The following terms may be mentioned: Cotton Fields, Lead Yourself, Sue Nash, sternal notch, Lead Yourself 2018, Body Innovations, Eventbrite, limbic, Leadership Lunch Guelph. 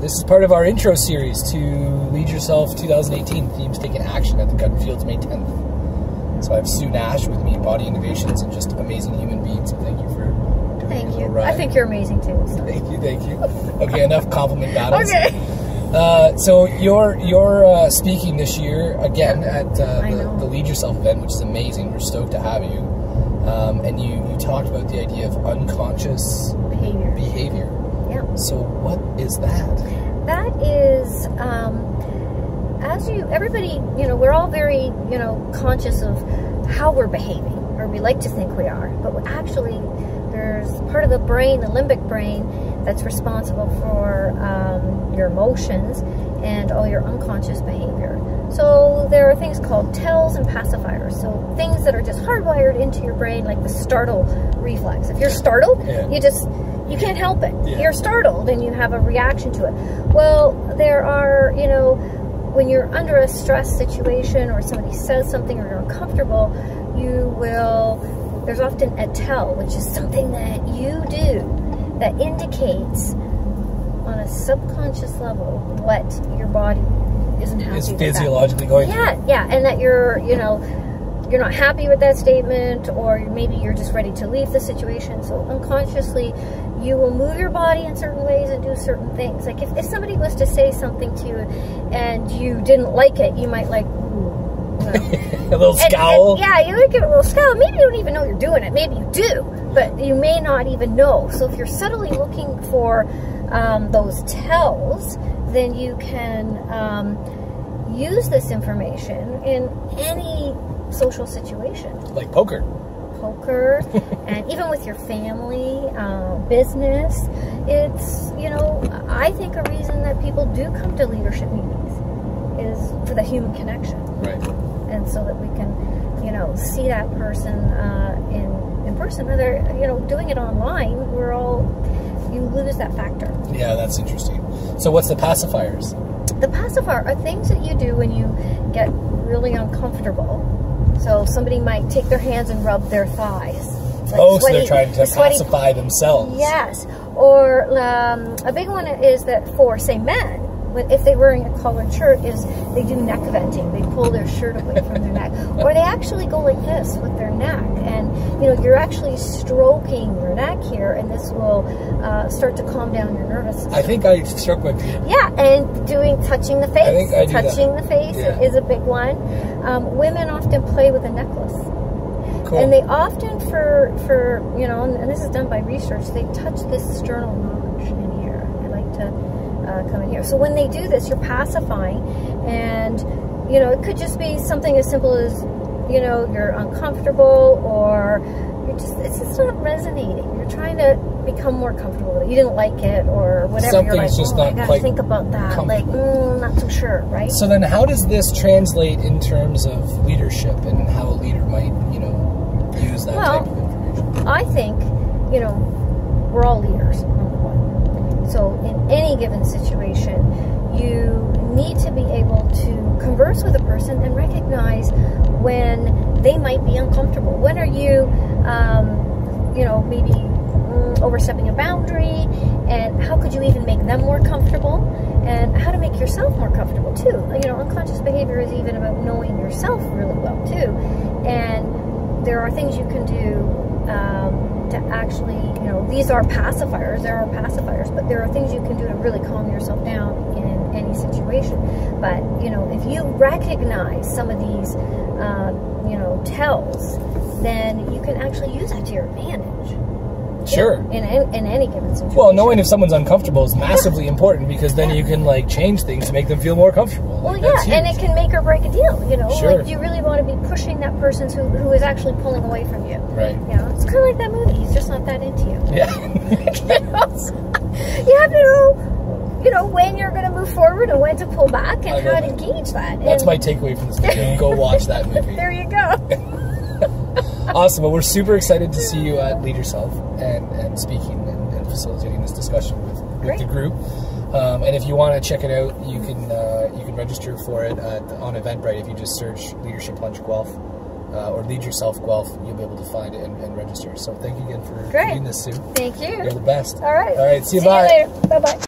This is part of our intro series to Lead Yourself 2018, themes taking action at the Cotton Fields May 10th. So I have Sue Nash with me in Body Innovations and just amazing human beings. So thank you for doing Thank you. Ride. I think you're amazing too. So. Thank you, thank you. Okay, enough compliment battles. Okay. So you're speaking this year again at the Lead Yourself event, which is amazing. We're stoked to have you. And you talked about the idea of unconscious behavior. Yeah. So what is that? That is, everybody, we're all very, conscious of how we're behaving, or we like to think we are, but actually there's part of the brain, the limbic brain, that's responsible for your emotions and all your unconscious behavior. So there are things called tells and pacifiers. So things that are just hardwired into your brain, like the startle reflex. If you're startled, you can't help it. Yeah. You're startled and you have a reaction to it. Well, there are, when you're under a stress situation or somebody says something or you're uncomfortable, there's often a tell, which is something that you do that indicates on a subconscious level what your body isn't happy with. It's physiologically going through. Yeah, yeah, and that you're not happy with that statement, or maybe you're just ready to leave the situation. So unconsciously, you will move your body in certain ways and do certain things. Like if somebody was to say something to you and you didn't like it, you might like, ooh, a little scowl. You would give it a little scowl. Maybe you don't even know you're doing it. Maybe you do, but you may not even know. So if you're subtly looking for those tells, then you can use this information in any social situation. Like poker. Poker, and even with your family, business. It's, I think a reason that people do come to leadership meetings is for the human connection. Right. And so that we can, see that person in person. Whether, doing it online, you lose that factor. Yeah, that's interesting. So what's the pacifiers? The pacifier are things that you do when you get really uncomfortable. So somebody might take their hands and rub their thighs. Like so they're trying to pacify themselves. Yes. Or a big one is that for, say, men, if they're wearing a collared shirt, is they do neck venting. They pull their shirt away from their neck. Or they actually go like this with their neck. And, you're actually stroking your neck here, and this will start to calm down your nervous system. I think I struck my feet. Yeah, and touching the face. I think I do touching that. The face is a big one. Women often play with a necklace. Cool. And they often, and this is done by research, they touch this sternal notch in here. I like to... come in here. So when they do this, you're pacifying, and it could just be something as simple as you're uncomfortable, or it's just not resonating. You're trying to become more comfortable with it. You didn't like it, or whatever. Something's you're like, just not quite. Think about that. Like, not so sure, right? So then, how does this translate in terms of leadership and how a leader might use that type of information? I think we're all leaders. So in any given situation, you need to be able to converse with a person and recognize when they might be uncomfortable. When are you, maybe overstepping a boundary, and how could you even make them more comfortable, and how to make yourself more comfortable too. Unconscious behavior is even about knowing yourself really well too. And there are things you can do to actually, these are pacifiers, but there are things you can do to really calm yourself down in any situation. But, if you recognize some of these, tells, then you can actually use that to your advantage. Sure. In any given situation. Well, knowing if someone's uncomfortable is massively important, because then you can, change things to make them feel more comfortable. Well, and it can make or break a deal, Sure. You really want to be pushing that person who is actually pulling away from you. Right. It's kind of like that movie. He's just not that into you. Yeah. You have to know, when you're going to move forward and when to pull back and how to gauge that. That's my takeaway from this movie. Go watch that movie. There you go. Awesome. Well, we're super excited to see you at Lead Yourself and speaking and facilitating this discussion with the group. And if you want to check it out, you can register for it on Eventbrite. If you just search Leadership Lunch Guelph or Lead Yourself Guelph, you'll be able to find it and register. So thank you again for doing this, Sue. Thank you. You're the best. All right. See you later. Bye-bye.